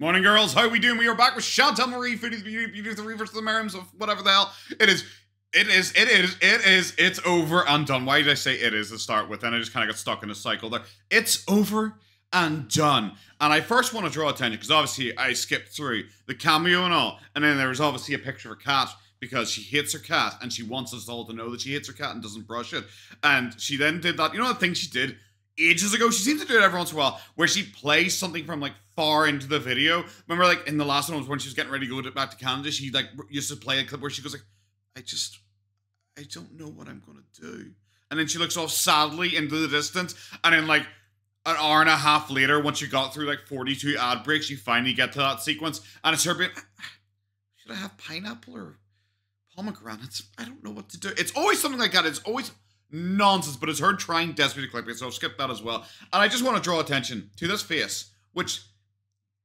Morning, girls. How are we doing? We are back with Chantal Marie, Foodie Beauty, the Reverse of the Merrims of whatever the hell. It's over and done. Why did I say it is to start with? Then I just kind of got stuck in a cycle there. It's over and done. And I first want to draw attention, because obviously I skipped through the cameo and all. And then there was obviously a picture of a cat, because she hates her cat, and she wants us all to know that she hates her cat and doesn't brush it. And she then did that. You know the thing she did ages ago? She seems to do it every once in a while, where she plays something from, like, far into the video. Remember, like, in the last one was when she was getting ready to go back to Canada, she, like, used to play a clip where she goes, like, I don't know what I'm gonna do. And then she looks off sadly into the distance, and then, like, an hour and a half later, once you got through, like, 42 ad breaks, you finally get to that sequence, and it's her being, should I have pineapple or pomegranates? I don't know what to do. It's always something like that. It's always nonsense, but it's her trying desperately to clip it, so I'll skip that as well. And I just want to draw attention to this face, which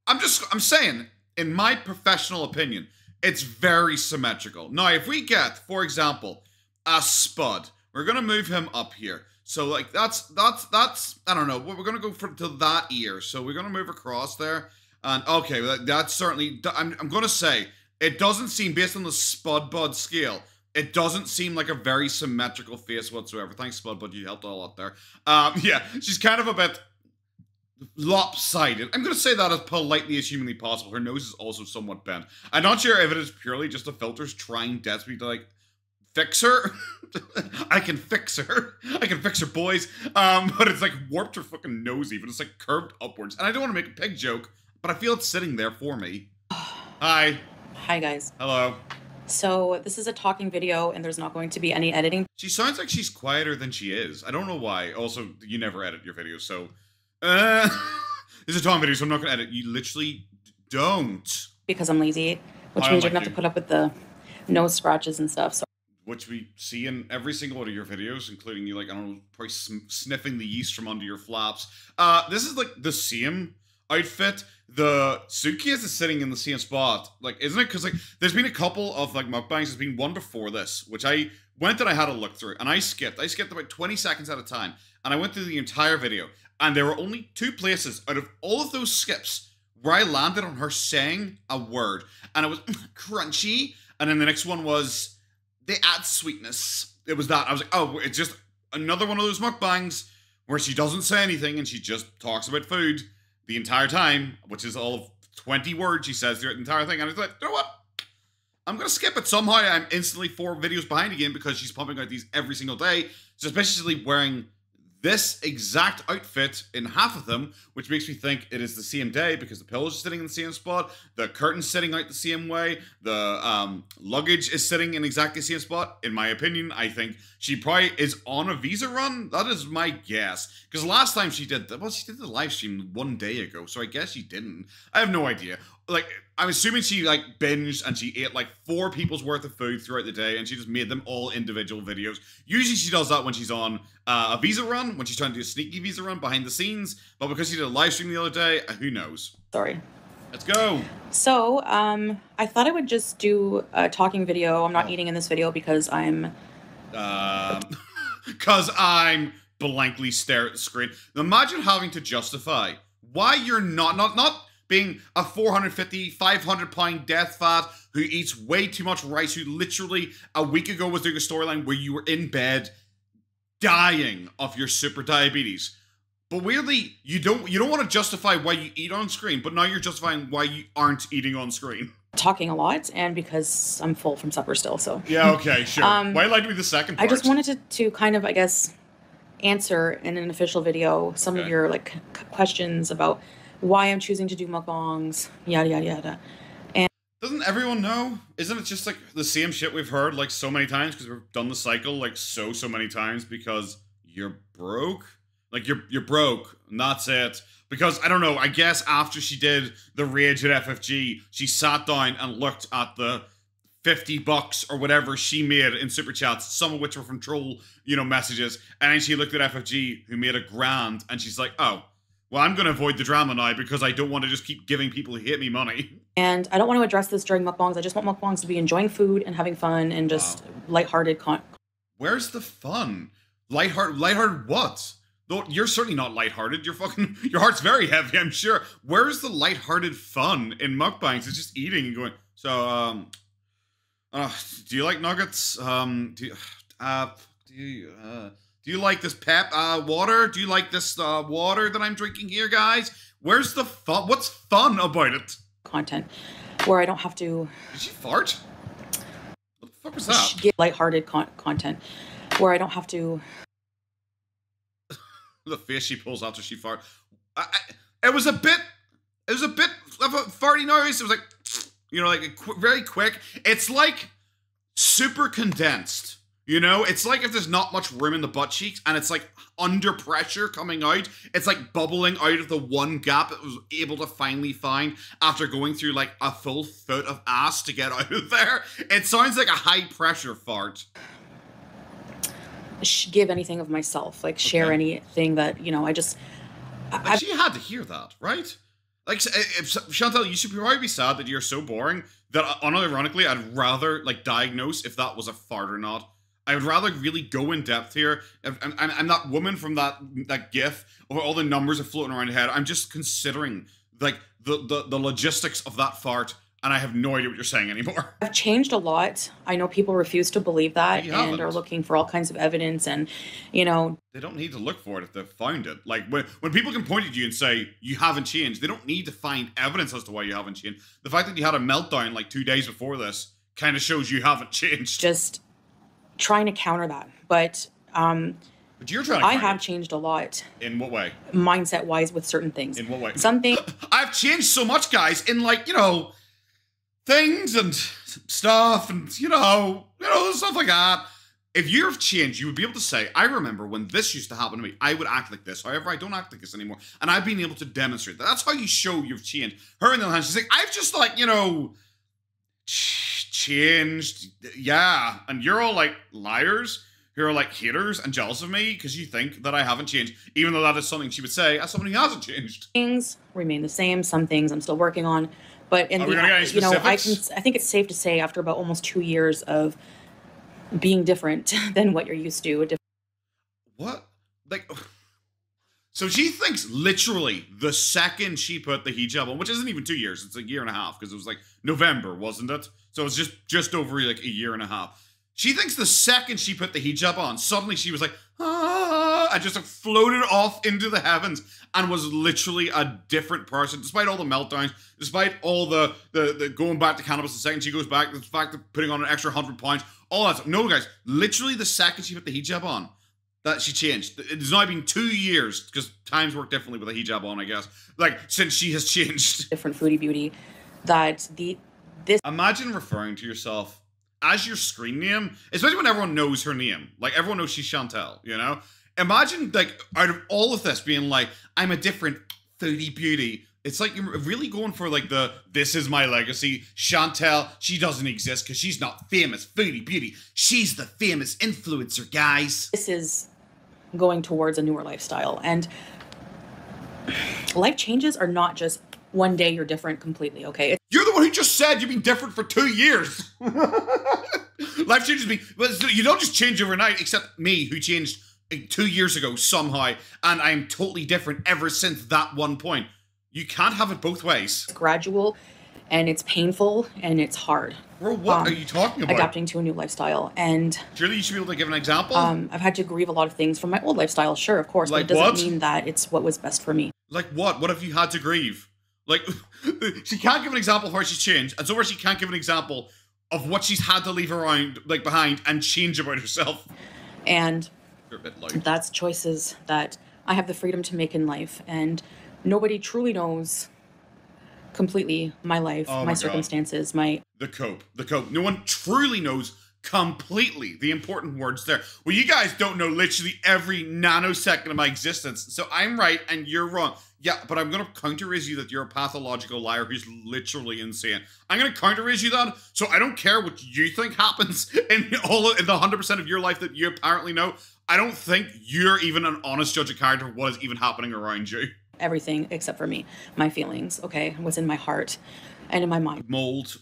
I'm saying, in my professional opinion, it's very symmetrical. Now, if we get, for example, a Spud, we're going to move him up here. So, like, that's, I don't know, we're going to go to that ear. So we're going to move across there. And, okay, that's certainly, I'm going to say, it doesn't seem, based on the Spudbud scale, it doesn't seem like a very symmetrical face whatsoever. Thanks, Spudbud, you helped a lot there. Yeah, she's kind of a bit lopsided. I'm going to say that as politely as humanly possible. Her nose is also somewhat bent. I'm not sure if it is purely just the filters trying desperately to, like, fix her. I can fix her. I can fix her, boys. But it's, like, warped her fucking nose even. It's, like, curved upwards. And I don't want to make a pig joke, but I feel it's sitting there for me. Hi. Hi, guys. Hello. So this is a talking video, and there's not going to be any editing. She sounds like she's quieter than she is. I don't know why. Also, you never edit your videos, so... this is a talking video, so I'm not going to edit. You literally don't. Because I'm lazy, which means you're going to have to put up with the nose scratches and stuff. So. Which we see in every single one of your videos, including you, like, I don't know, probably sniffing the yeast from under your flaps. This is, like, the same outfit. The suitcase is sitting in the same spot, like, isn't it? Because, like, there's been a couple of, like, mukbangs. There's been one before this, which I went and I had a look through, and I skipped about 20 seconds at a time, and I went through the entire video, and there were only two places out of all of those skips where I landed on her saying a word, and it was crunchy, and then the next one was they add sweetness. It was that. I was like, oh, it's just another one of those mukbangs where she doesn't say anything and she just talks about food the entire time, which is all of 20 words she says throughout the entire thing. And I was like, you know what? I'm going to skip it. Somehow I'm instantly 4 videos behind again because she's pumping out these every single day, especially wearing this exact outfit in half of them, which makes me think it is the same day because the pillows are sitting in the same spot, the curtain's sitting out the same way, the luggage is sitting in exactly the same spot. In my opinion, I think she probably is on a visa run. That is my guess. Because last time she did that, well, she did the live stream one day ago, so I guess she didn't. I have no idea. Like, I'm assuming she, like, binged and she ate, like, 4 people's worth of food throughout the day and she just made them all individual videos. Usually she does that when she's on a visa run, when she's trying to do a sneaky visa run behind the scenes. But because she did a live stream the other day, who knows? Sorry. Let's go. So, I thought I would just do a talking video. I'm not eating in this video because I'm... because I'm blankly stare at the screen. Imagine having to justify why you're not being a 450, 500-pound death fat who eats way too much rice, who literally a week ago was doing a storyline where you were in bed dying of your super diabetes. But weirdly, you don't want to justify why you eat on screen, but now you're justifying why you aren't eating on screen. Talking a lot, and because I'm full from supper still, so. Yeah, okay, sure. Why like to be the second part? I just wanted to kind of, I guess, answer in an official video some of your, like, questions about why I'm choosing to do mukbangs, yada, yada, yada. And doesn't everyone know? Isn't it just, like, the same shit we've heard, like, so many times? Because we've done the cycle, like, so many times because you're broke. Like, you're broke, and that's it. Because, I don't know, I guess after she did the rage at FFG, she sat down and looked at the $50 or whatever she made in super chats, some of which were from troll, you know, messages. And then she looked at FFG, who made $1,000, and she's like, oh, well, I'm going to avoid the drama now because I don't want to just keep giving people who hate me money. And I don't want to address this during mukbangs. I just want mukbangs to be enjoying food and having fun and just lighthearted. Where's the fun? Lighthearted what? You're certainly not lighthearted. Your heart's very heavy, I'm sure. Where's the lighthearted fun in mukbangs? It's just eating and going, so, do you like nuggets? Do you like this water? Do you like this, water that I'm drinking here, guys? Where's the fun? What's fun about it? Content where I don't have to... Did she fart? What the fuck was that? Get lighthearted content where I don't have to... The face she pulls after she farts. It was a bit of a farty noise. It was like, you know, like a very quick. It's like super condensed, you know? It's like if there's not much room in the butt cheeks and it's like under pressure coming out. It's like bubbling out of the one gap it was able to finally find after going through like a full foot of ass to get out of there. It sounds like a high pressure fart. Give anything of myself, like share anything that, you know, I just... She had to hear that, right? Like, Chantal, you should probably be sad that you're so boring that, unironically, I'd rather, like, diagnose if that was a fart or not. I would rather really go in depth here. I'm that woman from that gif of all the numbers are floating around her head. I'm just considering, like, the logistics of that fart, and I have no idea what you're saying anymore. I've changed a lot. I know people refuse to believe that and are looking for all kinds of evidence and, you know. They don't need to look for it if they've found it. Like when people can point at you and say, you haven't changed, they don't need to find evidence as to why you haven't changed. The fact that you had a meltdown like 2 days before this kind of shows you haven't changed. Just trying to counter that. But you're trying to I have changed a lot. In what way? Mindset-wise with certain things. In what way? Something. I've changed so much, guys, in like, you know, things and stuff and, you know, stuff like that. If you've changed, you would be able to say, I remember when this used to happen to me, I would act like this. However, I don't act like this anymore. And I've been able to demonstrate that. That's how you show you've changed. Her in the hand, she's like, I've just like, you know, changed. Yeah. And you're all like liars. You're all like haters and jealous of me because you think that I haven't changed, even though that is something she would say as someone who hasn't changed. Things remain the same. Some things I'm still working on. But in the, you know, I think it's safe to say after about almost 2 years of being different than what you're used to. What? Like, so she thinks literally the second she put the hijab on, which isn't even 2 years, it's a year and a half because it was like November, wasn't it? So it's just over like a year and a half. She thinks the second she put the hijab on, suddenly she was like, ah, I just like, floated off into the heavens and was literally a different person, despite all the meltdowns, despite all the going back to cannabis the second she goes back, the fact that putting on an extra 100 pounds, all that stuff. No, guys, literally the second she put the hijab on, that she changed. It has now been 2 years, because times work differently with a hijab on, I guess, like, since she has changed. Different Foodie Beauty, that this... Imagine referring to yourself as your screen name, especially when everyone knows her name. Like, everyone knows she's Chantal, you know? Imagine, like, out of all of this being like, I'm a different Foodie Beauty. It's like you're really going for, like, the this is my legacy. Chantal, she doesn't exist because she's not famous Foodie Beauty. She's the famous influencer, guys. This is going towards a newer lifestyle. And life changes are not just one day you're different completely, okay? You're the one who just said you've been different for 2 years. Life changes me. You don't just change overnight, except me, who changed 2 years ago somehow, and I'm totally different ever since that one point. You can't have it both ways. It's gradual, and it's painful, and it's hard. Well, what are you talking about? Adapting to a new lifestyle, and... Surely you should be able to give an example? I've had to grieve a lot of things from my old lifestyle, sure, of course, like but it doesn't mean that it's what was best for me. Like what? What have you had to grieve? Like, she can't give an example of how she's changed, and so where she can't give an example of what she's had to leave around, like, behind and change about herself. And that's choices that I have the freedom to make in life, and nobody truly knows completely my life, my circumstances, my... The cope. No one truly knows completely. The important words there. Well, you guys don't know literally every nanosecond of my existence, so I'm right and you're wrong. Yeah, but I'm going to counter-raise you that you're a pathological liar who's literally insane. I'm going to counter-raise you that, so I don't care what you think happens in the 100% of your life that you apparently know. I don't think you're even an honest judge of character of what is even happening around you. Everything except for me. My feelings, okay? What's in my heart and in my mind. Mold.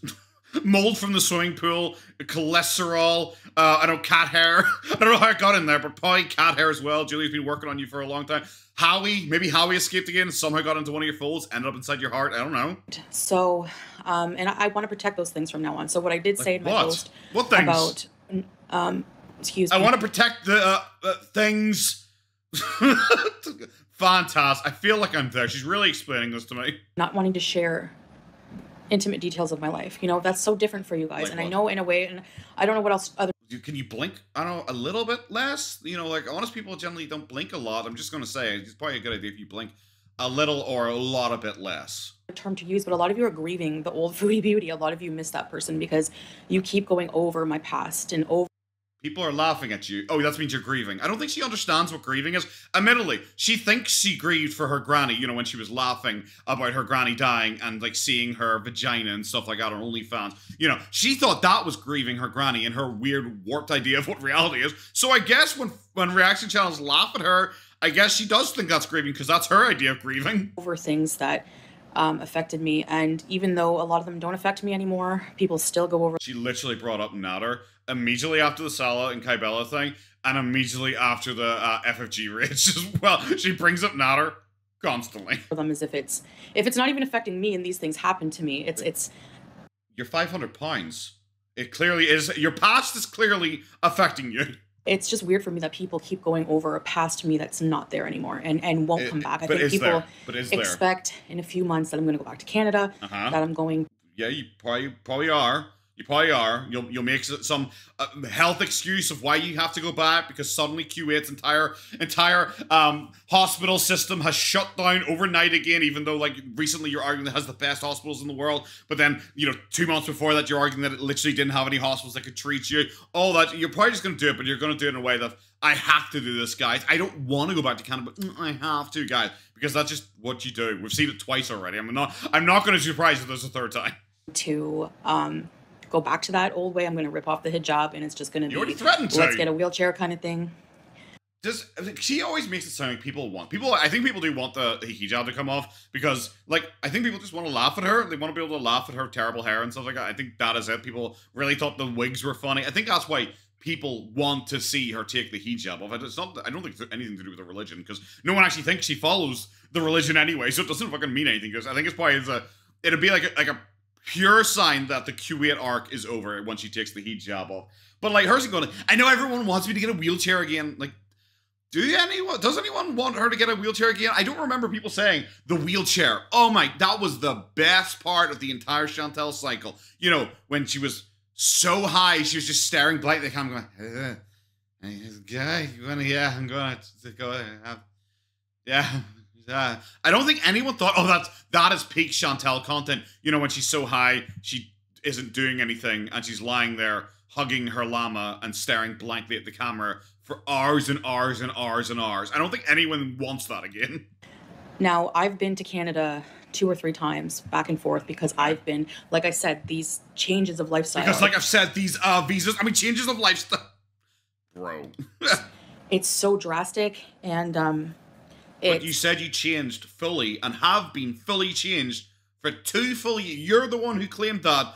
Mold from the swimming pool, cholesterol, I know, cat hair. I don't know how it got in there, but probably cat hair as well. Julie's been working on you for a long time. Howie, maybe Howie escaped again, somehow got into one of your folds, ended up inside your heart. I don't know. So, and I want to protect those things from now on. So what I did say in my post about, excuse me. I want to protect the things. Fantastic. I feel like I'm there. She's really explaining this to me. Not wanting to share intimate details of my life, you know, that's so different for you guys. Like, and what? I know in a way, and I don't know what else other. Can you blink? I don't know, a little bit less, you know, like honest people generally don't blink a lot. I'm just going to say it's probably a good idea if you blink a little or a lot a bit less. Term to use, but a lot of you are grieving the old Foodie Beauty. A lot of you miss that person because you keep going over my past and over. People are laughing at you. Oh, that means you're grieving. I don't think she understands what grieving is. Admittedly, she thinks she grieved for her granny, you know, when she was laughing about her granny dying and like seeing her vagina and stuff like that on OnlyFans. You know, she thought that was grieving her granny and her weird warped idea of what reality is. So I guess when reaction channels laugh at her, I guess she does think that's grieving because that's her idea of grieving. Over things that affected me, and even though a lot of them don't affect me anymore, people still go over. She literally brought up Nader immediately after the Salah and Kybella thing, and immediately after the FFG rage as well. She brings up Nader constantly. For them, as if it's not even affecting me, and these things happen to me, it's. You're 500 pounds. It clearly is. Your past is clearly affecting you. It's just weird for me that people keep going over a past to me that's not there anymore and won't come back. I think people expect in a few months that I'm going to go back to Canada. That I'm going. Yeah, you probably are. You probably are. You'll make some health excuse of why you have to go back because suddenly Kuwait's entire hospital system has shut down overnight again, even though like recently you're arguing that it has the best hospitals in the world, but then, you know, 2 months before that you're arguing that it literally didn't have any hospitals that could treat you. All that, you're probably just going to do it, but you're going to do it in a way that I have to do this, guys. I don't want to go back to Canada, but I have to, guys, because that's just what you do. We've seen it twice already. I'm not going to be surprised if there's a third time. To go back to that old way. I'm going to rip off the hijab and it's just going to be, already threatened, let's get a wheelchair kind of thing. Just, she always makes it sound like people want. I think people do want the hijab to come off because, like, I think people just want to laugh at her. They want to be able to laugh at her terrible hair and stuff like that. I think that is it. People really thought the wigs were funny. I think that's why people want to see her take the hijab off. It's not, I don't think it's anything to do with the religion because no one actually thinks she follows the religion anyway, so it doesn't fucking mean anything. Because I think it's probably, it'd be like a pure sign that the Kuwait arc is over once she takes the hijab off. But like hers going, I know everyone wants me to get a wheelchair again. Like, does anyone want her to get a wheelchair again? I don't remember people saying the wheelchair. Oh my, that was the best part of the entire Chantal cycle. You know, when she was so high, she was just staring blankly at the camera going, guy, yeah, I'm going to go, yeah. I don't think anyone thought, oh, that is peak Chantal content. You know, when she's so high, she isn't doing anything, and she's lying there hugging her llama and staring blankly at the camera for hours and hours and hours and hours. I don't think anyone wants that again. Now, I've been to Canada 2 or 3 times back and forth because I've been, like I said, these changes of lifestyle. Because like I've said, these visas, I mean, changes of lifestyle. Bro. It's so drastic, and but you said you changed fully and have been fully changed for 2 full years. You're the one who claimed that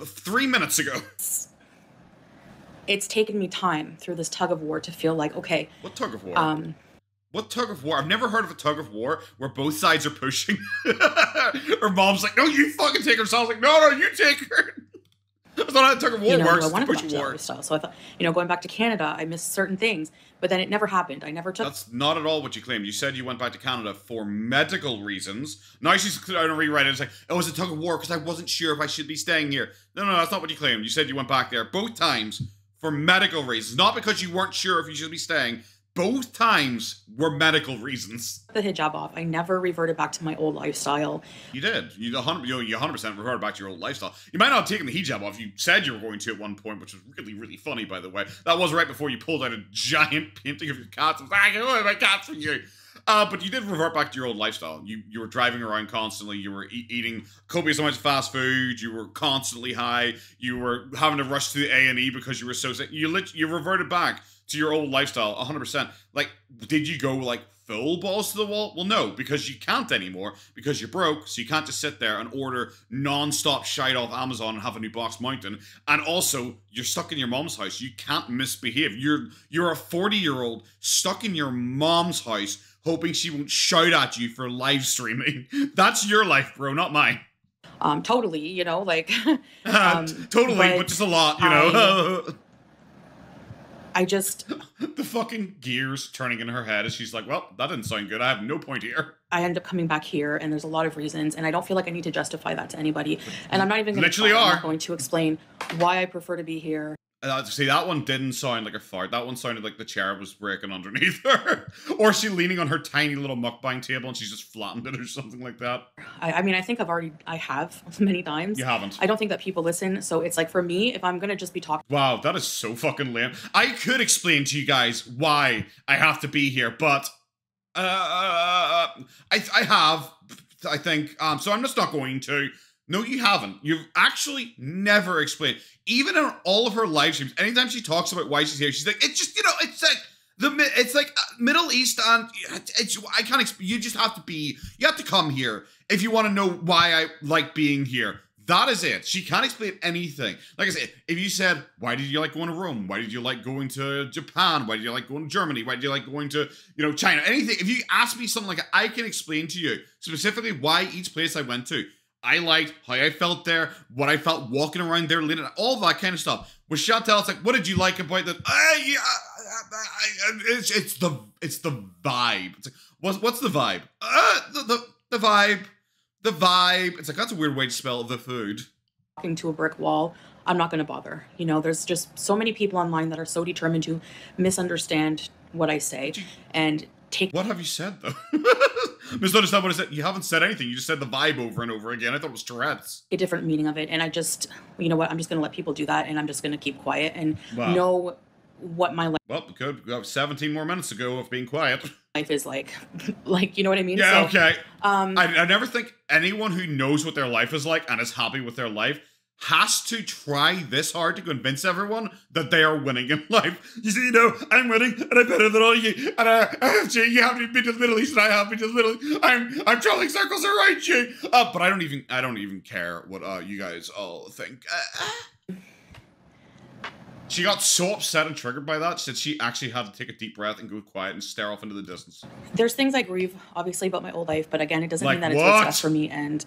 3 minutes ago. It's taken me time through this tug of war to feel like, okay. What tug of war? What tug of war? I've never heard of a tug of war where both sides are pushing. Or mom's like, no, you fucking take her. So I was like, no, you take her. That's not how the tug of war works. I push war. So I thought, you know, going back to Canada, I missed certain things, but then it never happened. I never took. That's not at all what you claimed. You said you went back to Canada for medical reasons. Now she's trying to rewrite it. It's like, oh, it was a tug of war because I wasn't sure if I should be staying here. No, that's not what you claimed. You said you went back there both times for medical reasons, not because you weren't sure if you should be staying. Both times were medical reasons. The hijab off. I never reverted back to my old lifestyle. You did. You 100% reverted back to your old lifestyle. You might not have taken the hijab off. You said you were going to at one point, which was really, really funny, by the way. That was right before you pulled out a giant painting of your cats. I was like, oh, my cats for you. But you did revert back to your old lifestyle. You were driving around constantly. You were eating copious amounts of fast food. You were constantly high. You were having to rush to the A&E because you were so sick. You reverted back to your old lifestyle, 100%. Like, did you go like full balls to the wall? Well, no, because you can't anymore, because you're broke, so you can't just sit there and order non-stop shite off Amazon and have a new box mountain. And also, you're stuck in your mom's house. You can't misbehave. You're a 40-year-old stuck in your mom's house hoping she won't shout at you for live streaming. That's your life, bro, not mine. Totally, you know, like... totally, but just a lot, you know. I just... the fucking gears turning in her head as she's like, well, that didn't sound good. I have no point here. I end up coming back here, and there's a lot of reasons, and I don't feel like I need to justify that to anybody. And I'm not even going to explain why I prefer to be here. See, that one didn't sound like a fart. That one sounded like the chair was breaking underneath her. Or she leaning on her tiny little mukbang table and she's just flattened it or something like that. I mean, I think I have many times. You haven't. I don't think that people listen. So it's like, for me, if I'm going to just be talking. Wow, that is so fucking lame. I could explain to you guys why I have to be here, but I think, so I'm just not going to. No, you haven't. You've actually never explained. Even in all of her live streams, anytime she talks about why she's here, she's like, it's just, you know, it's like Middle East, and you just have to be, you have to come here if you want to know why I like being here. That is it. She can't explain anything. Like I said, if you said, why did you like going to Rome? Why did you like going to Japan? Why did you like going to Germany? Why did you like going to, you know, China? Anything. If you ask me something like that, I can explain to you specifically why each place I went to. I liked how I felt there, what I felt walking around there, all that kind of stuff. With Chantal, it's like, what did you like about that? It's the vibe. It's like, what's the vibe? The vibe, the vibe. It's like, that's a weird way to spell the food. Walking to a brick wall, I'm not going to bother. You know, there's just so many people online that are so determined to misunderstand what I say and take. What have you said though? Misunderstand what I said. You haven't said anything. You just said the vibe over and over again. I thought it was Tourette's. A different meaning of it. And I just, you know what? I'm just going to let people do that. And I'm just going to keep quiet and know what my life. Well, we could have 17 more minutes to go of being quiet. Life is like, you know what I mean? Yeah, so, okay. I never think anyone who knows what their life is like and is happy with their life has to try this hard to convince everyone that they are winning in life. You see, you know, I'm winning, and I'm better than all you, and FFG, you have me to the Middle East, and I have me to the Middle East. I'm traveling circles around you. But I don't even care what you guys all think. She got so upset and triggered by that, she said she actually had to take a deep breath and go quiet and stare off into the distance. There's things I grieve, obviously, about my old life, but again, it doesn't mean that it's what's best for me, and,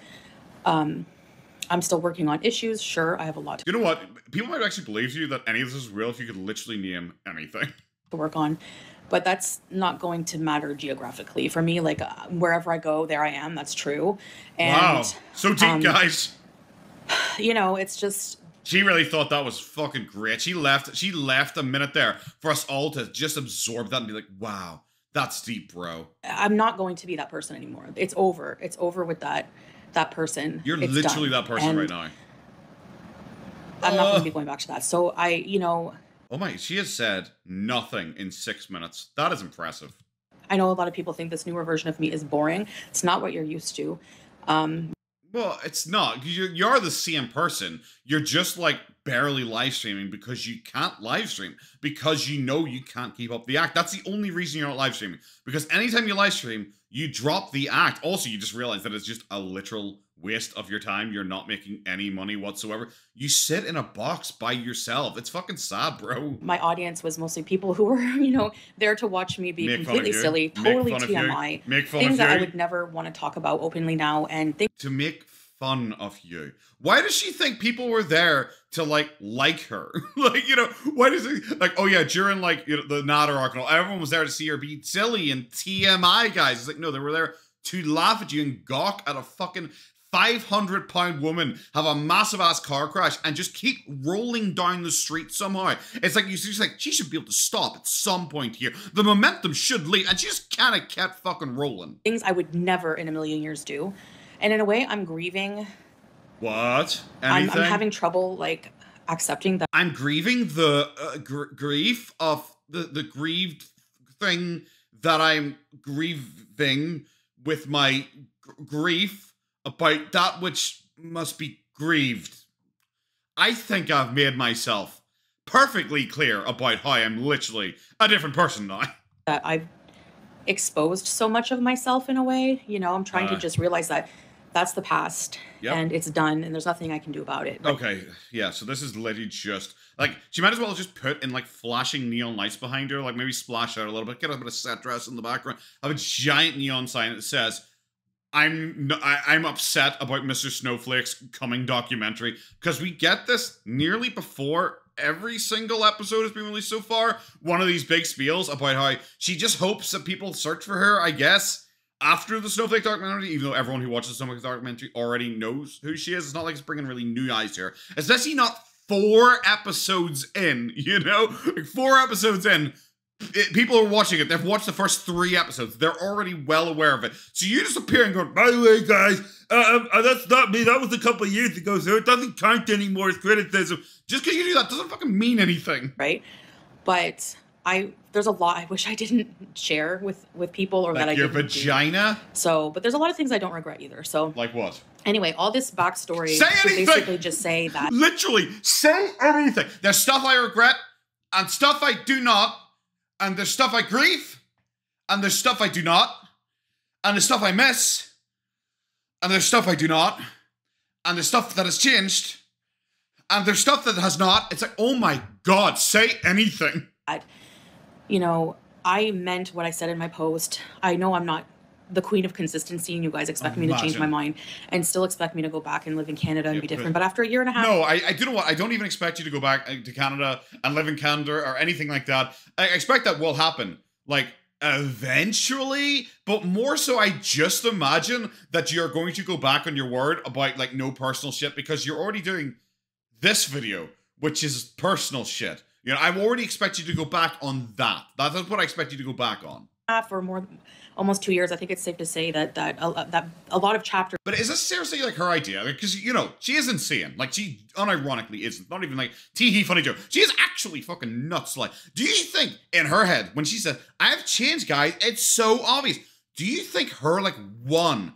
I'm still working on issues. Sure, I have a lot. You know what? People might actually believe you that any of this is real if you could literally name anything to work on, but that's not going to matter geographically for me. Like wherever I go, there I am. That's true. And, wow, so deep, guys. You know, it's just. She really thought that was fucking great. She left a minute there for us all to just absorb that and be like, wow, that's deep, bro. I'm not going to be that person anymore. It's over. It's over with that. That person. You're literally done. That person and right now. I'm not going to be going back to that. So I, you know. Oh my, she has said nothing in 6 minutes. That is impressive. I know a lot of people think this newer version of me is boring. It's not what you're used to. Well, it's not. You're the same person. You're just like barely live streaming because you can't live stream. Because you know you can't keep up the act. That's the only reason you're not live streaming. Because anytime you live stream, you drop the act. Also, you just realize that it's just a literal waste of your time. You're not making any money whatsoever. You sit in a box by yourself. It's fucking sad, bro. My audience was mostly people who were, you know, there to watch me be completely silly, totally TMI. Make fun of you. Things that I would never want to talk about openly now and things. To make fun of you. Why does she think people were there to like her? Like, you know, why does it like, oh yeah, during like, you know, the Nader article, everyone was there to see her be silly and TMI guys. It's like, no, they were there to laugh at you and gawk at a fucking 500-pound woman have a massive ass car crash and just keep rolling down the street somehow. It's like, you just like, she should be able to stop at some point here. The momentum should leave and she just kind of kept fucking rolling. Things I would never in a million years do. And in a way, I'm grieving. What? I'm having trouble, like, accepting that. I'm grieving the grief of the grieved thing that I'm grieving with my grief about that which must be grieved. I think I've made myself perfectly clear about how I'm literally a different person now. That I've exposed so much of myself in a way. You know, I'm trying to just realize that that's the past and it's done and there's nothing I can do about it. But okay. Yeah. So this is literally just like, she might as well just put in like flashing neon lights behind her, like maybe splash out a little bit, get a bit of set dress in the background, have a giant neon sign that says, I'm upset about Mr. Snowflake's coming documentary, because we get this nearly before every single episode has been released so far. One of these big spiels about how she just hopes that people search for her, I guess, after the Snowflake documentary, even though everyone who watches the Snowflake documentary already knows who she is. It's not like it's bringing really new eyes here. Especially not 4 episodes in, you know? Like 4 episodes in, people are watching it. They've watched the first 3 episodes. They're already well aware of it. So you just appear and go, by the way, guys, that's not me. That was a couple of years ago, so it doesn't count anymore as criticism. Just because you do that doesn't fucking mean anything. Right? But there's a lot I wish I didn't share with people, or like that I your didn't vagina. Do. So, but there's a lot of things I don't regret either. So, like what? Anyway, all this backstory to basically just say that. Literally, say anything. There's stuff I regret, and stuff I do not, and there's stuff I grieve, and there's stuff I do not, and there's stuff I miss, and there's stuff I do not, and there's stuff that has changed, and there's stuff that has not. It's like, oh my God, say anything. You know, I meant what I said in my post. I know I'm not the queen of consistency, and you guys expect me to change my mind and still expect me to go back and live in Canada and be different. But after a year and a half... No, I do know what. I don't even expect you to go back to Canada and live in Canada or anything like that. I expect that will happen, like, eventually, but more so I just imagine that you're going to go back on your word about, like, no personal shit, because you're already doing this video, which is personal shit. You know, I've already expected you to go back on that. That's what I expect you to go back on. For more than almost 2 years, I think it's safe to say that a lot of chapters. But is this seriously like her idea? Because, like, you know, she is insane. Like, she unironically isn't. Not even like tee-hee funny joke. She is actually fucking nuts. Like, do you think in her head when she says, "I've changed, guys," it's so obvious. Do you think her one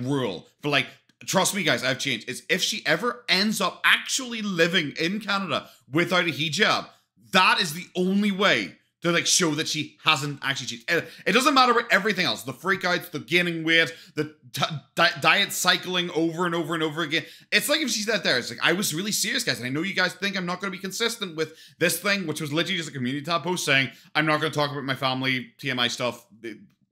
rule for like, trust me, guys, I've changed, is if she ever ends up actually living in Canada without a hijab, that is the only way to, like, show that she hasn't actually cheated. It doesn't matter about everything else. The freakouts, the gaining weight, the diet cycling over and over and over again. It's like if she said there, it's like, I was really serious, guys, and I know you guys think I'm not going to be consistent with this thing, which was literally just a community tab post saying, I'm not going to talk about my family, TMI stuff,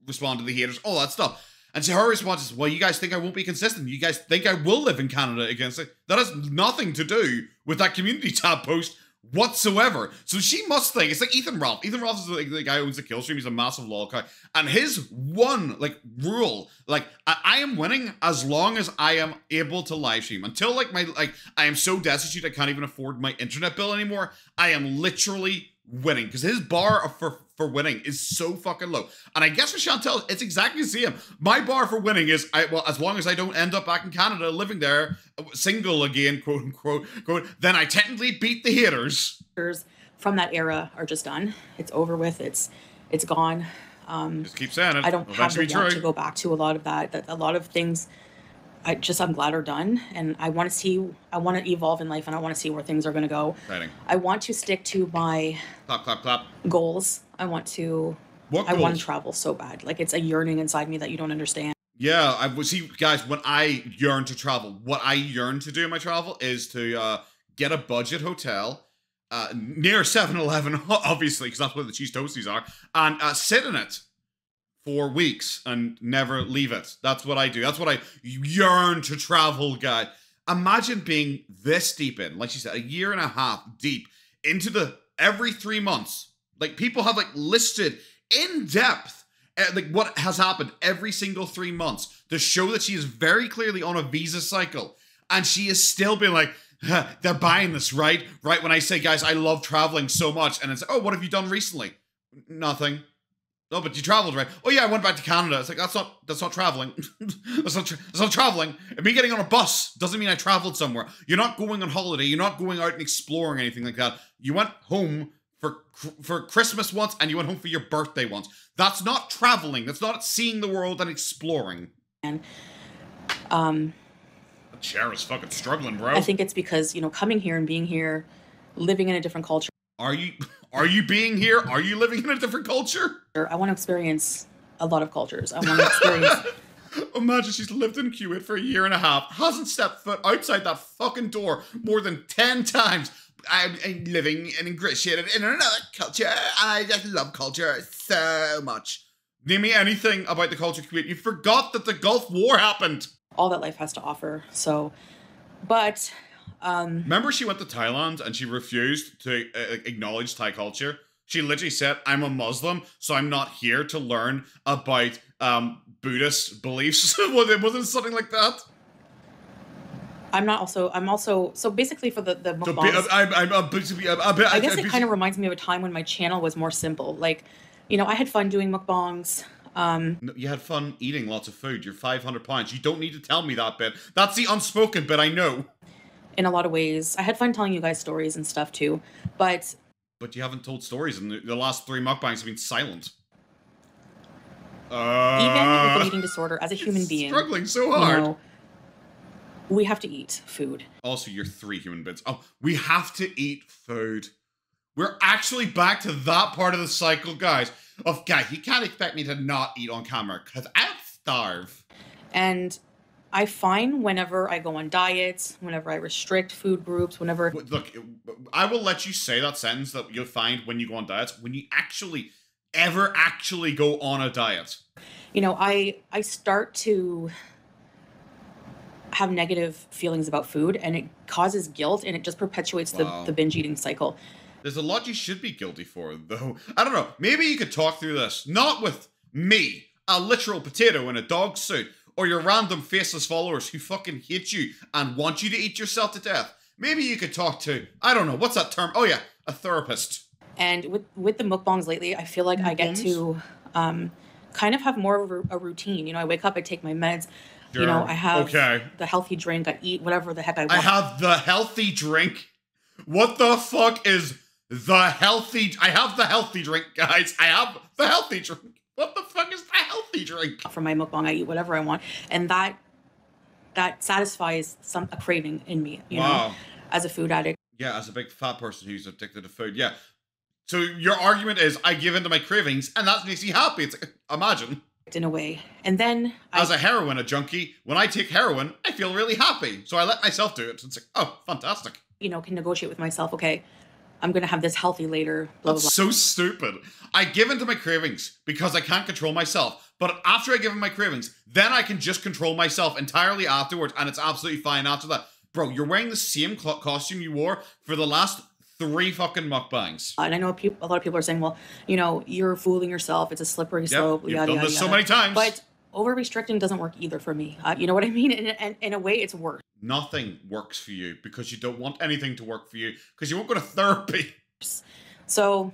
respond to the haters, all that stuff. And so her response is, well, you guys think I won't be consistent. You guys think I will live in Canada again. So that has nothing to do with that community tab post whatsoever. So she must think it's like Ethan Ralph. Ethan Ralph is the guy who owns the kill stream. He's a massive lolcock, and his one rule, I am winning as long as I am able to live stream. Until I am so destitute I can't even afford my internet bill anymore, I am literally winning, because his bar for winning is so fucking low. And I guess for Chantal, it's exactly the same. My bar for winning is, as long as I don't end up back in Canada living there, single again, quote unquote, then I technically beat the haters. From that era are just done. It's over with. It's gone. Just keep saying it. I don't have the want to go back to a lot of that. A lot of things. I'm glad are done, and I want to evolve in life, and I want to see where things are going to go. Exciting. I want to stick to my goals. I want to travel so bad. Like, it's a yearning inside me that you don't understand. Yeah, see, guys, when I yearn to travel, what I yearn to do in my travel is to get a budget hotel near 7-Eleven, obviously, because that's where the cheese toasties are, and sit in it for weeks and never leave it. That's what I do. That's what I yearn to travel, guys. Imagine being this deep in, like she said, a year and a half deep into every 3 months. Like, people have listed in depth what has happened every single 3 months to show that she is very clearly on a visa cycle. And she is still being like, they're buying this, right? Right when I say, guys, I love traveling so much. And it's like, oh, what have you done recently? Nothing. Oh, but you traveled, right? Oh yeah, I went back to Canada. It's like, that's not traveling. that's not traveling. And me getting on a bus doesn't mean I traveled somewhere. You're not going on holiday. You're not going out and exploring anything like that. You went home for Christmas once, and you went home for your birthday once. That's not traveling. That's not seeing the world and exploring. And the chair is fucking struggling, bro. I think it's because, you know, coming here and being here, living in a different culture. Are you being here? Are you living in a different culture? I want to experience a lot of cultures. I want to experience. Imagine she's lived in Kuwait for 1.5 years, hasn't stepped foot outside that fucking door more than 10 times. I'm living and ingratiated in another culture, and I just love culture so much. Name me anything about the culture of Kuwait. You forgot that the Gulf War happened. All that life has to offer. So, but remember, she went to Thailand and she refused to acknowledge Thai culture. She literally said, "I'm a Muslim, so I'm not here to learn about Buddhist beliefs." Wasn't something like that? I'm also. So basically, for the mukbangs, I guess it kind of reminds me of a time when my channel was more simple. Like, you know, I had fun doing mukbangs. No, you had fun eating lots of food. You're 500 pounds. You don't need to tell me that bit. That's the unspoken bit. I know. In a lot of ways, I had fun telling you guys stories and stuff too, but you haven't told stories, and the last 3 mukbangs have been silent. Even with an eating disorder, as a human being, struggling so hard. You know, we have to eat food. Also, you're 3 human bits. Oh, we have to eat food. We're actually back to that part of the cycle, guys. Of, guys, you can't expect me to not eat on camera, because I'll starve. And I find whenever I go on diets, whenever I restrict food groups, whenever... Look, I will let you say that sentence that you'll find when you go on diets, when you actually, ever actually go on a diet. You know, I start to have negative feelings about food, and it causes guilt, and it just perpetuates the binge eating cycle. There's a lot you should be guilty for, though. I don't know. Maybe you could talk through this. Not with me, a literal potato in a dog suit, or your random faceless followers who fucking hate you and want you to eat yourself to death. Maybe you could talk to, I don't know, what's that term? Oh yeah, a therapist. And with the mukbangs lately, I feel like mukbangs? I get to kind of have more of a routine. You know, I wake up, I take my meds. Sure. You know, I have the healthy drink, I eat whatever the heck I want. I have the healthy drink? What the fuck is... I have the healthy drink, guys. I have the healthy drink. What the fuck is the healthy drink? For my mukbang, I eat whatever I want. And that satisfies a craving in me, you know, as a food addict. Yeah, as a big fat person who's addicted to food. Yeah. So your argument is I give in to my cravings and that makes me happy. It's like, imagine. In a way. And then as a heroin, a junkie, when I take heroin, I feel really happy. So I let myself do it. It's like, oh, fantastic. You know, can negotiate with myself. Okay. I'm going to have this healthy later. Blah, blah, blah. That's so stupid. I give in to my cravings because I can't control myself. But after I give in my cravings, then I can just control myself entirely afterwards. And it's absolutely fine after that. Bro, you're wearing the same costume you wore for the last 3 fucking mukbangs. And I know a lot of people are saying, well, you know, you're fooling yourself. It's a slippery slope. You've done this so many times. But over-restricting doesn't work either for me. You know what I mean? In a way, it's worse. Nothing works for you because you don't want anything to work for you because you won't go to therapy. So,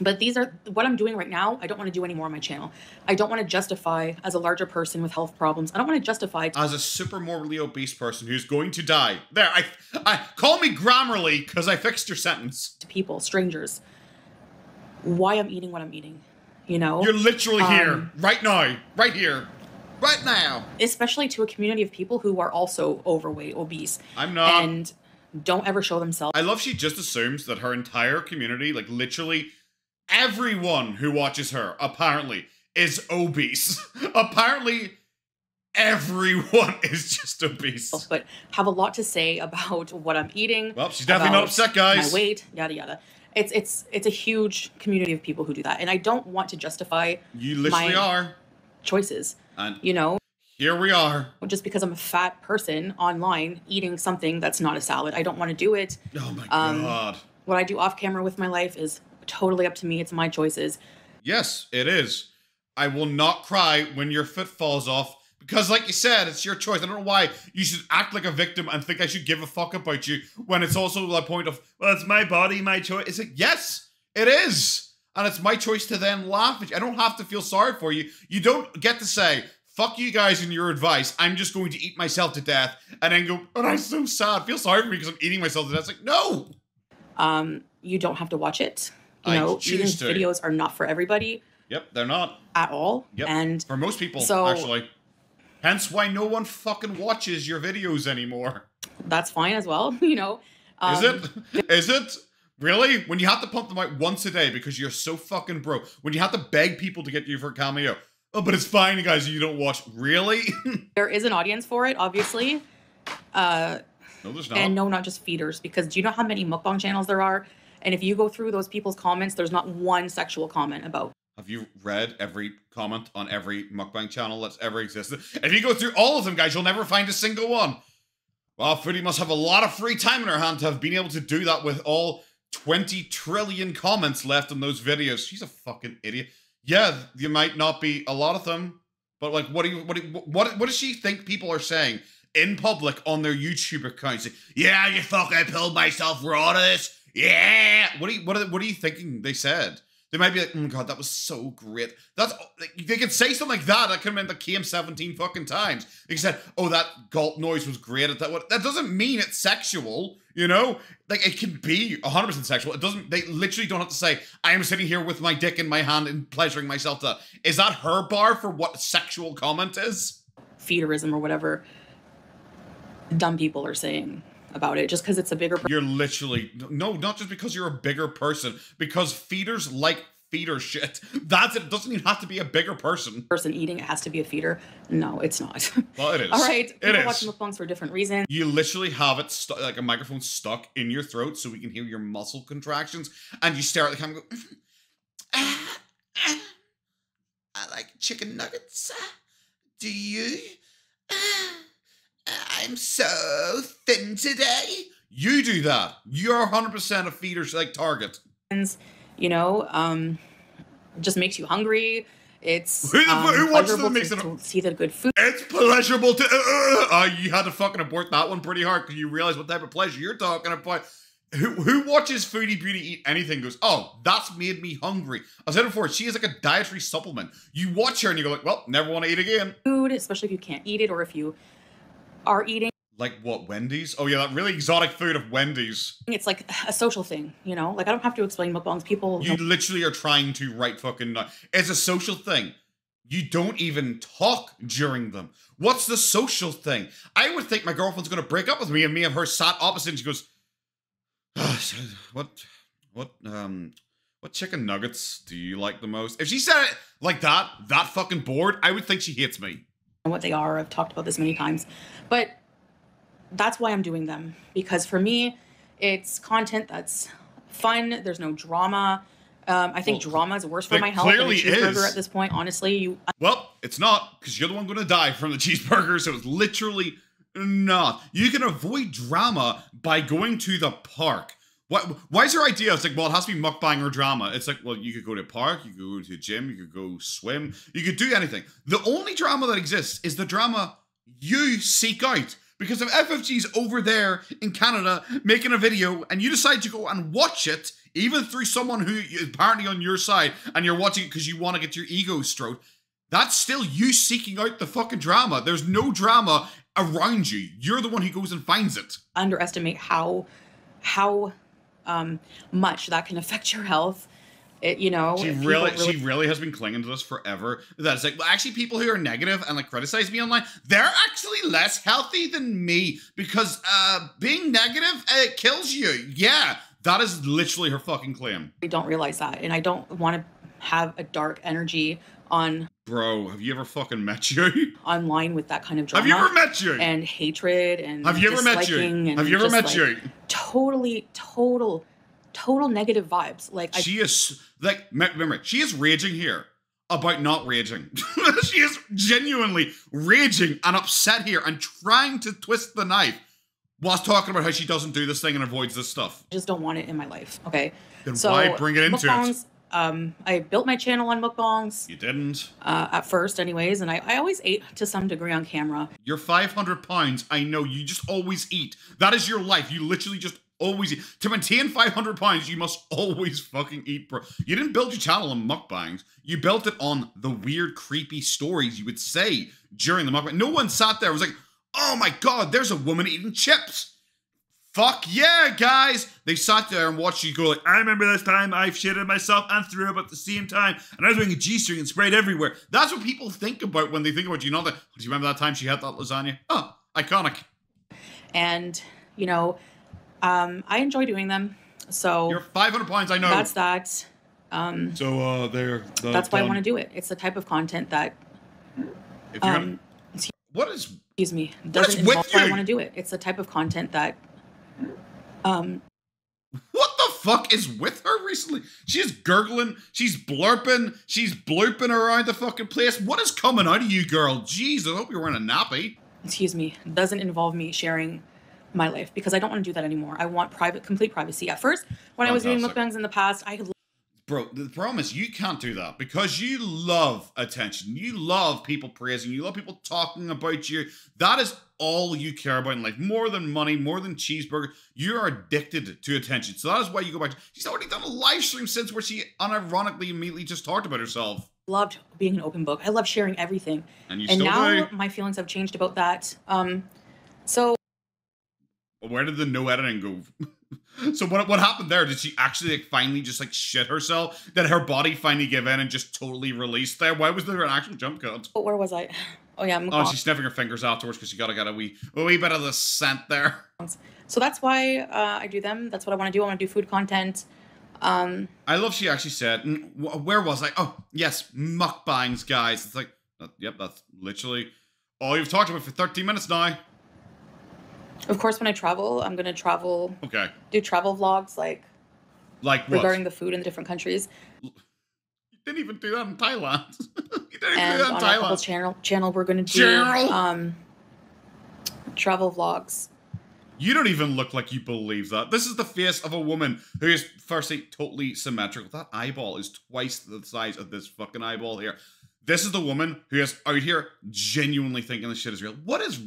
but these are what I'm doing right now. I don't want to do any more on my channel. I don't want to justify as a larger person with health problems. I don't want to justify as a super morbidly obese person who's going to die. There, I call me Grammarly because I fixed your sentence. To people, strangers, why I'm eating what I'm eating, you know? You're literally here, right now, right here. Right now. Especially to a community of people who are also overweight, obese. I'm not. And don't ever show themselves. I love she just assumes that her entire community, like literally everyone who watches her, apparently, is obese. Apparently, everyone is just obese. But have a lot to say about what I'm eating. Well, she's definitely not upset, guys. My weight, yada, yada. It's a huge community of people who do that. And I don't want to justify my choices. And you know, here we are. Just because I'm a fat person online eating something that's not a salad, I don't want to do it. Oh my God. What I do off camera with my life is totally up to me. It's my choices. Yes, it is. I will not cry when your foot falls off because, like you said, it's your choice. I don't know why you should act like a victim and think I should give a fuck about you when it's also the point of, well, it's my body, my choice. It's like, yes, it is. And it's my choice to then laugh at you. I don't have to feel sorry for you. You don't get to say, fuck you guys and your advice. I'm just going to eat myself to death. And then go, oh, I'm so sad. Feel sorry for me because I'm eating myself to death. It's like, no. You don't have to watch it. You know, eating videos are not for everybody. Yep, they're not. At all. Yep. And for most people, actually. Hence why no one fucking watches your videos anymore. That's fine as well, you know. Is it? Is it? Really? When you have to pump the mic once a day because you're so fucking broke. When you have to beg people to get you for a cameo. Oh, but it's fine, you guys. You don't watch. Really? There is an audience for it, obviously. No, there's not. And no, not just feeders. Because do you know how many mukbang channels there are? And if you go through those people's comments, there's not one sexual comment about. Have you read every comment on every mukbang channel that's ever existed? If you go through all of them, guys, you'll never find a single one. Well, Foodie must have a lot of free time in her hand to have been able to do that with all 20 trillion comments left on those videos. She's a fucking idiot. Yeah, there might not be a lot of them, but like, what does she think people are saying in public on their YouTube accounts? Like, yeah, you fucking pulled myself raw to this. Yeah, what are you thinking they said? They might be like, oh my god, that was so great. That's, they could say something like that. I could have meant the KM 17 fucking times. They said, oh, that gulp noise was great at that one. That doesn't mean it's sexual, you know? Like, it can be 100% sexual. It doesn't, they literally don't have to say, I am sitting here with my dick in my hand and pleasuring myself to. Is that her bar for what sexual comment is? Feederism or whatever dumb people are saying about it, just because it's a bigger person. You're literally, no, not just because you're a bigger person, because feeders like feeder shit. That's it. It doesn't even have to be a bigger person. Person eating, it has to be a feeder. No, it's not. Well, it is. All right, people watch mukbangs for different reasons. You literally have it like a microphone stuck in your throat so we can hear your muscle contractions, and you stare at the camera and go, I like chicken nuggets. Do you? I'm so thin today. You do that. You're 100% a feeder's like target. You know, just makes you hungry. It's who wants to make it see the good food. It's pleasurable to. You had to fucking abort that one pretty hard because you realize what type of pleasure you're talking about. Who watches Foodie Beauty eat anything goes, oh, that's made me hungry. I said it before, she is like a dietary supplement. You watch her and you go like, well, never want to eat again. Food, especially if you can't eat it or if you are eating. Like what, Wendy's? Oh yeah, that really exotic food of Wendy's. It's like a social thing, you know? Like I don't have to explain mukbangs, people. You literally are trying to write fucking nuts. It's a social thing. You don't even talk during them. What's the social thing? I would think my girlfriend's gonna break up with me and me and her sat opposite and she goes, what chicken nuggets do you like the most? If she said it like that, that fucking bored, I would think she hates me. What they are, I've talked about this many times, but that's why I'm doing them, because for me, it's content that's fun. There's no drama. I think drama is worse for my health than a cheeseburger at this point, honestly. Well, it's not, because you're the one going to die from the cheeseburger, so it's literally not. You can avoid drama by going to the park. Why is your idea? It's like, well, it has to be mukbang or drama. It's like, well, you could go to a park, you could go to a gym, you could go swim, you could do anything. The only drama that exists is the drama you seek out. Because if FFG's over there in Canada making a video and you decide to go and watch it, even through someone who is apparently on your side and you're watching it because you want to get your ego stroked, that's still you seeking out the fucking drama. There's no drama around you. You're the one who goes and finds it. Underestimate how much that can affect your health. It, you know, she really has been clinging to this forever. That's like, well, actually, people who are negative and like criticize me online, they're actually less healthy than me because being negative it kills you. Yeah, that is literally her fucking claim. I don't realize that, and I don't want to have a dark energy on. Bro, have you ever fucking met you? Online with that kind of drama. Have you ever met you? And hatred and have you ever met you? Have you ever met like you? Totally, total negative vibes. Like she is like, remember, she is raging here about not raging. She is genuinely raging and upset here and trying to twist the knife whilst talking about how she doesn't do this thing and avoids this stuff. I just don't want it in my life. Okay. Then so why bring it into it? I built my channel on mukbangs. You didn't. At first, anyways, and I always ate to some degree on camera. You're 500 pounds, I know, you just always eat. That is your life, you literally just always eat. To maintain 500 pounds, you must always fucking eat, bro. You didn't build your channel on mukbangs, you built it on the weird, creepy stories you would say during the mukbang. No one sat there and was like, oh my god, there's a woman eating chips. Fuck yeah, guys! They sat there and watched you go like, I remember this time I shitted myself and threw up at the same time, and I was wearing a G-string and sprayed everywhere. That's what people think about when they think about you. Not that, do you remember that time she had that lasagna? Oh, iconic. And, you know, I enjoy doing them. So you're 500 pounds. I know. That's that. That's why I want to do it. It's the type of content that. If you're why I want to do it. It's the type of content that. What the fuck is with her recently? She's gurgling. She's blurping. She's blooping around the fucking place. What is coming out of you, girl? Jeez, I hope you're wearing a nappy. Excuse me. Doesn't involve me sharing my life because I don't want to do that anymore. I want complete privacy. At first, when I was doing mukbangs in the past, I could. Bro, the problem is you can't do that because you love attention. You love people praising you. You love people talking about you. That is all you care about in life. More than money, more than cheeseburger. You are addicted to attention. So that is why you go back. She's already done a live stream since where she unironically immediately just talked about herself. Loved being an open book. I love sharing everything. And, now my feelings have changed about that. So where did the no editing go? So what happened there? Did she actually like finally just like shit herself? Did her body finally give in and just totally release there? Why was there an actual jump cut? Oh, where was I? Oh yeah, I'm she's sniffing her fingers afterwards because she got a wee bit of the scent there. So that's why I do them. That's what I want to do. I want to do food content. I love she actually said, where was I? Oh yes, mukbangs, guys. It's like, yep, that's literally all you've talked about for 13 minutes now. Of course, when I travel, I'm going to travel. Okay. Do travel vlogs like what? Regarding the food in different countries. You didn't even do that in Thailand. You didn't even do that in Thailand. And on our channel, we're going to do travel vlogs. You don't even look like you believe that. This is the face of a woman who is, firstly, totally symmetrical. That eyeball is twice the size of this fucking eyeball here. This is the woman who is out here genuinely thinking this shit is real. What is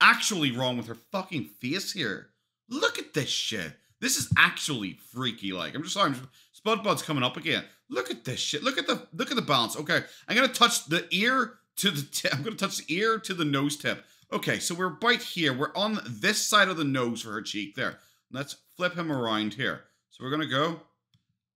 actually wrong with her fucking face here? Look at this shit. This is actually freaky. Like, I'm just sorry, Spudbud's coming up again. Look at this shit. Look at the balance. Okay, I'm gonna touch the ear to the tip. I'm gonna touch the ear to the nose tip. Okay, so we're right here. We're on this side of the nose for her cheek there. Let's flip him around here. So we're gonna go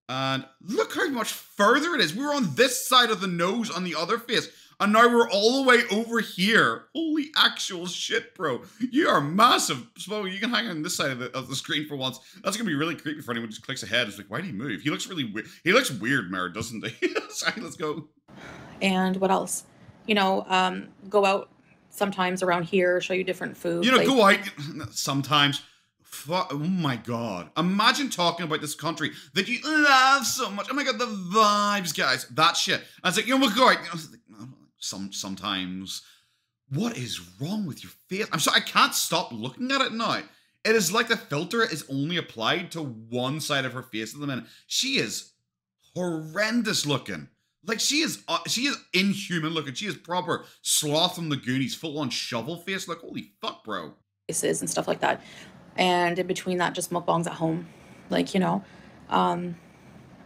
and look how much further it is. We were on this side of the nose on the other face. And now we're all the way over here. Holy actual shit, bro. You are massive. So you can hang on this side of the screen for once. That's going to be really creepy for anyone who just clicks ahead. It's like, why did he move? He looks really weird. He looks weird, Mara, doesn't he? Sorry, let's go. And what else? You know, go out sometimes around here, show you different food. You know, go out sometimes. Oh my God. Imagine talking about this country that you love so much. Oh my God, the vibes, guys. That shit. I was like, you know, we'll go out. Sometimes. What is wrong with your face? I'm sorry, I can't stop looking at it now. It is like the filter is only applied to one side of her face at the minute. She is horrendous looking. Like she is inhuman looking. She is proper sloth from the Goonies, full on shovel face. Like, holy fuck, bro. Faces and stuff like that. And in between that, just mukbangs at home. Like, you know,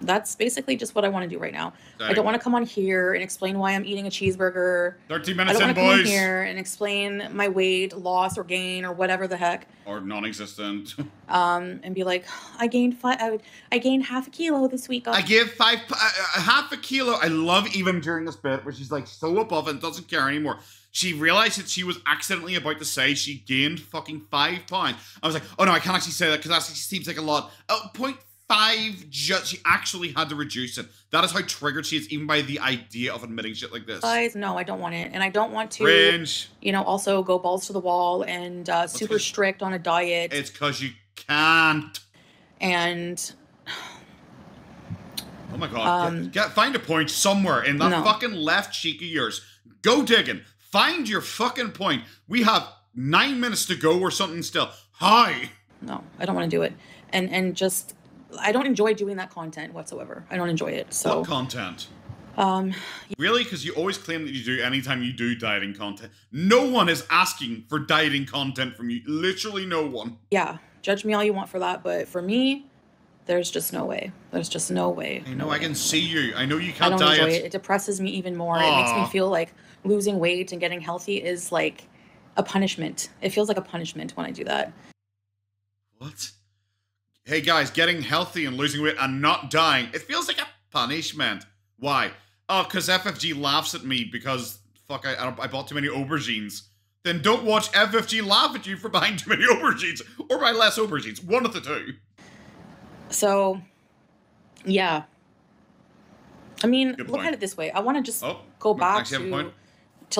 that's basically just what I want to do right now. Dang. I don't want to come on here and explain why I'm eating a cheeseburger. 13 minutes in, boys. I don't want to come here and explain my weight loss or gain or whatever the heck. Or non-existent. And be like, I gained half a kilo this week. I gave half a kilo. I love even during this bit where she's like so above and doesn't care anymore. She realized that she was accidentally about to say she gained fucking 5 pounds. I was like, oh no, I can't actually say that because that actually seems like a lot. Oh, 0.5, she actually had to reduce it. That is how triggered she is even by the idea of admitting shit like this. Guys, no, I don't want it. And I don't want to, you know, also go balls to the wall and super strict on a diet. It's because you can't. And... oh my God. Find a point somewhere in that fucking left cheek of yours. Go digging. Find your fucking point. We have 9 minutes to go or something still. Hi. No, I don't want to do it. And just, I don't enjoy doing that content whatsoever. I don't enjoy it. So what content? Really? Because you always claim that you do anytime you do dieting content. No one is asking for dieting content from you. Literally no one. Yeah. Judge me all you want for that. But for me, there's just no way. There's just no way. I know. I can see you. I know you can't diet. I don't enjoy it. It depresses me even more. Aww. It makes me feel like losing weight and getting healthy is like a punishment. It feels like a punishment when I do that. What? Hey guys, getting healthy and losing weight and not dying, it feels like a punishment. Why? Oh, because FFG laughs at me because, fuck, I bought too many aubergines. Then don't watch FFG laugh at you for buying too many aubergines or buy less aubergines. One of the two. So, yeah. I mean, look at it this way. I want to just go back to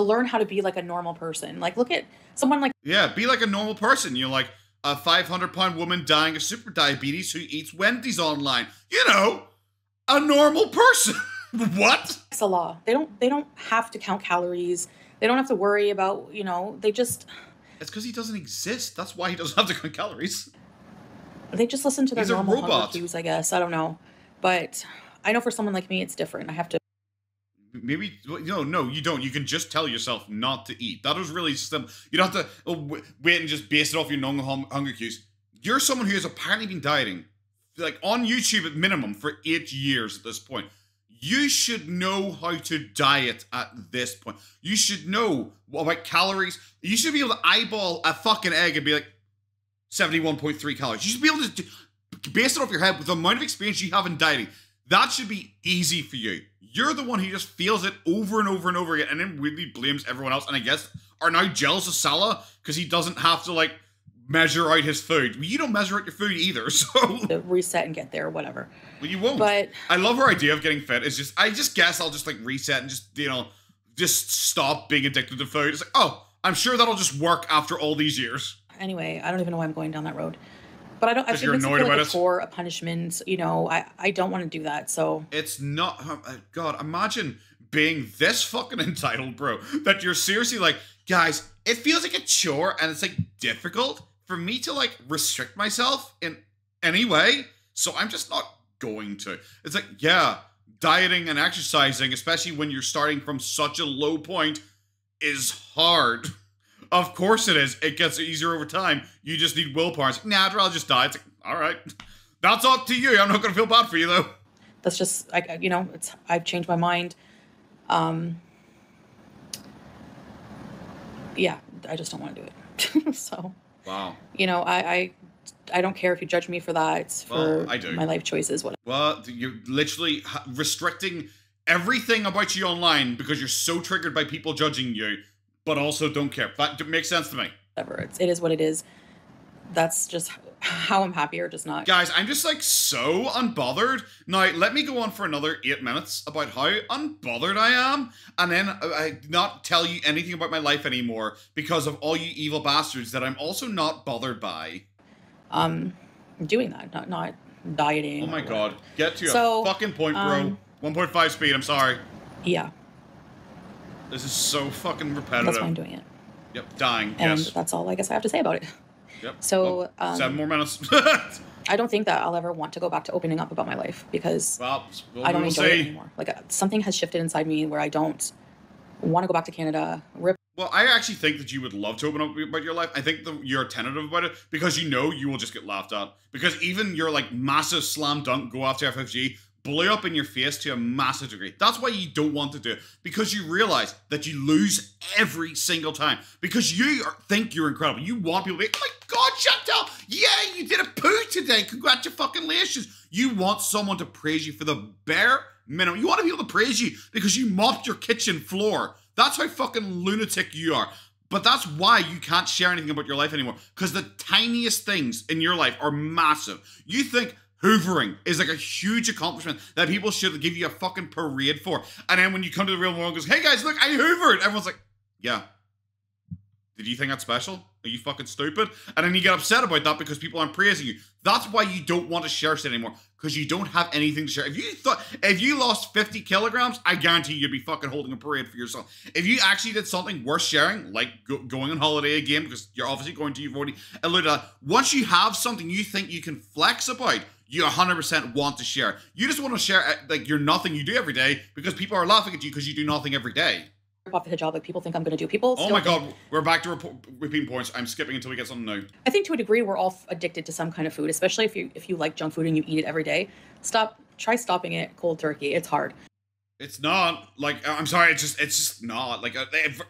learn how to be like a normal person. Like, look at someone like... Yeah, be like a normal person. You're like a 500-pound woman dying of super diabetes who eats Wendy's online. You know, a normal person. What? Salah. They don't have to count calories. They don't have to worry about, you know, they just... It's because he doesn't exist. That's why he doesn't have to count calories. They just listen to their normal hunger cues, I guess. I don't know. But... I know for someone like me, it's different. I have to. Maybe no, you don't. You can just tell yourself not to eat. That is really simple. You don't have to wait and just base it off your normal hunger cues. You're someone who has apparently been dieting, like on YouTube at minimum, for 8 years at this point. You should know how to diet at this point. You should know about calories. You should be able to eyeball a fucking egg and be like 71.3 calories. You should be able to base it off your head with the amount of experience you have in dieting. That should be easy for you. You're the one who just feels it over and over and over again and then weirdly blames everyone else, and I guess are now jealous of Salah because he doesn't have to, like, measure out his food. Well, you don't measure out your food either, so... Reset and get there, whatever. Well, you won't. But... I love her idea of getting fit. It's just, I just guess I'll just, like, reset and just, you know, just stop being addicted to food. It's like, oh, I'm sure that'll just work after all these years. Anyway, I don't even know why I'm going down that road. But I don't. I think it's for a punishment. You know, I don't want to do that. So it's not. God, imagine being this fucking entitled, bro. That you're seriously like, guys, it feels like a chore, and it's like difficult for me to like restrict myself in any way. So I'm just not going to. It's like, yeah, dieting and exercising, especially when you're starting from such a low point, is hard. Of course it is. It gets easier over time. You just need willpower. It's like, Nader, I'll just die. It's like, all right. That's up to you. I'm not going to feel bad for you, though. That's just, you know, it's, I've changed my mind. Yeah, I just don't want to do it. So, wow. You know, I don't care if you judge me for that. It's for my life choices. Whatever. Well, you're literally restricting everything about you online because you're so triggered by people judging you. But also don't care. That makes sense to me. Whatever. It is what it is. That's just how I'm happy or just not. Guys, I'm just like so unbothered. Now, let me go on for another 8 minutes about how unbothered I am. And then I not tell you anything about my life anymore because of all you evil bastards that I'm also not bothered by. Doing that. Not dieting. Oh my God. Get to your fucking point, bro. 1.5 speed. I'm sorry. Yeah. This is so fucking repetitive. That's why I'm doing it. Yep, dying. And that's all I guess I have to say about it. Yep. So, well, 7 more minutes. I don't think that I'll ever want to go back to opening up about my life because I don't enjoy it anymore. Like something has shifted inside me where I don't want to go back to Canada. Rip. Well, I actually think that you would love to open up about your life. I think you're tentative about it because you know you will just get laughed at. Because even your like massive slam dunk go after FFG blew up in your face to a massive degree. That's why you don't want to do it, because you realize that you lose every single time, because you think you're incredible. You want people to be, oh my God, Chantal, yeah, you did a poo today. Congratulations. You want someone to praise you for the bare minimum. You want people to praise you because you mopped your kitchen floor. That's how fucking lunatic you are. But that's why you can't share anything about your life anymore, because the tiniest things in your life are massive. You think hoovering is like a huge accomplishment that people should give you a fucking parade for. And then when you come to the real world and goes, hey guys, look, I hoovered. Everyone's like, yeah. Did you think that's special? Are you fucking stupid? And then you get upset about that because people aren't praising you. That's why you don't want to share shit anymore, because you don't have anything to share. If you lost 50 kilograms, I guarantee you'd be fucking holding a parade for yourself. If you actually did something worth sharing, like going on holiday again, because you're obviously going to, you've already alluded to that. Once you have something you think you can flex about, you 100% want to share. You just want to share like your nothing you do every day because people are laughing at you because you do nothing every day. Off the hijab, like people think I'm going to do. People. Oh my God, we're back to repeating points. I'm skipping until we get something new. I think to a degree we're all addicted to some kind of food, especially if you like junk food and you eat it every day. Try stopping it cold turkey. It's hard. It's not like, I'm sorry. It's just not like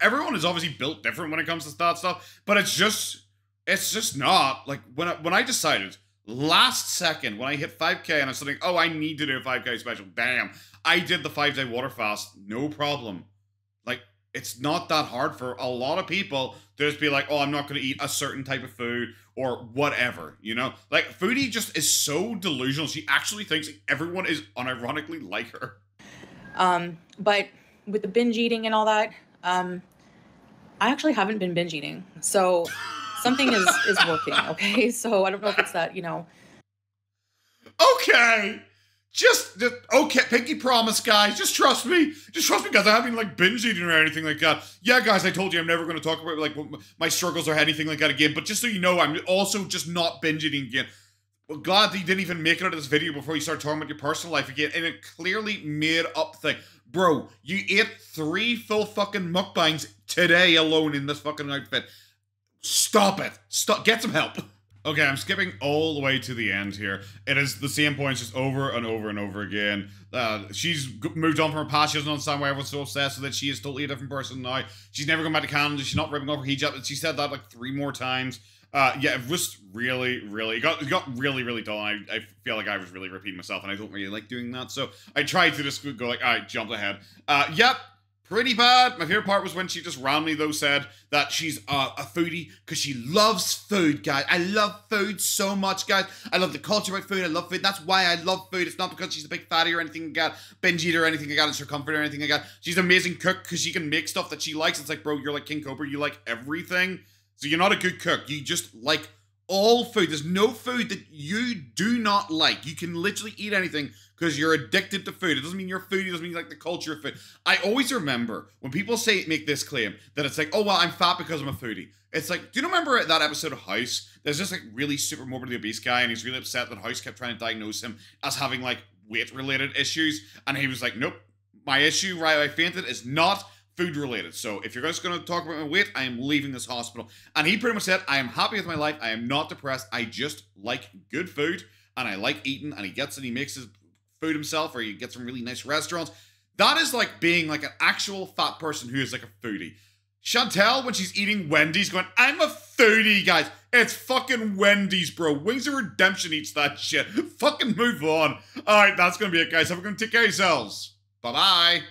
everyone is obviously built different when it comes to that stuff. But it's just not like when I decided. Last second, when I hit 5K and I was like, oh, I need to do a 5K special. Bam. I did the 5-day water fast. No problem. Like, it's not that hard for a lot of people to just be like, oh, I'm not going to eat a certain type of food or whatever, you know? Like, Foodie just is so delusional. She actually thinks everyone is unironically like her. But with the binge eating and all that, I actually haven't been binge eating. So something is working, okay? So I don't know if it's that, you know. Okay. Just okay, pinky promise, guys. Just trust me. Just trust me, guys. I haven't, like, binge eating or anything like that. Yeah, guys, I told you I'm never going to talk about, like, my struggles or anything like that again. But just so you know, I'm also just not binge eating again. Well, glad that you didn't even make it out of this video before you started talking about your personal life again. And it clearly made-up thing. Bro, you ate 3 full fucking mukbangs today alone in this fucking outfit. Stop it. Stop. Get some help. Okay, I'm skipping all the way to the end here. It is the same points just over and over and over again. She's moved on from her past. She doesn't understand why everyone's so obsessed with it. She is totally a different person now. She's never going back to Canada. She's not ripping off her hijab. She said that like 3 more times. Yeah, it was it got really, really dull, and I feel like I was really repeating myself, and I don't really like doing that, so I tried to just go like, I jumped ahead. Yep, pretty bad. My favorite part was when she just randomly, though, said that she's a foodie because she loves food, guys. I love food so much, guys. I love the culture about food. I love food. That's why I love food. It's not because she's a big fatty or anything like that, binge eater or anything like that, it's her comfort or anything like that. She's an amazing cook because she can make stuff that she likes. It's like, bro, you're like King Cobra. You like everything. So you're not a good cook. You just like all food. There's no food that you do not like. You can literally eat anything because you're addicted to food. It doesn't mean you're foodie. It doesn't mean you like the culture of food. I always remember when people say, make this claim, that it's like, oh, well, I'm fat because I'm a foodie. It's like, do you remember that episode of House? There's this like really super morbidly obese guy, and he's really upset that House kept trying to diagnose him as having like weight-related issues. And he was like, nope, my issue, right, I fainted, is not food related. So if you're just going to talk about my weight, I am leaving this hospital. And he pretty much said, I am happy with my life. I am not depressed. I just like good food and I like eating, and he makes his food himself, or he gets from really nice restaurants. That is like being like an actual fat person who is like a foodie. Chantal, when she's eating Wendy's, going, I'm a foodie, guys. It's fucking Wendy's, bro. Wings of Redemption eats that shit. Fucking move on. All right, that's going to be it, guys. Have a good one. Take care of yourselves. Bye-bye.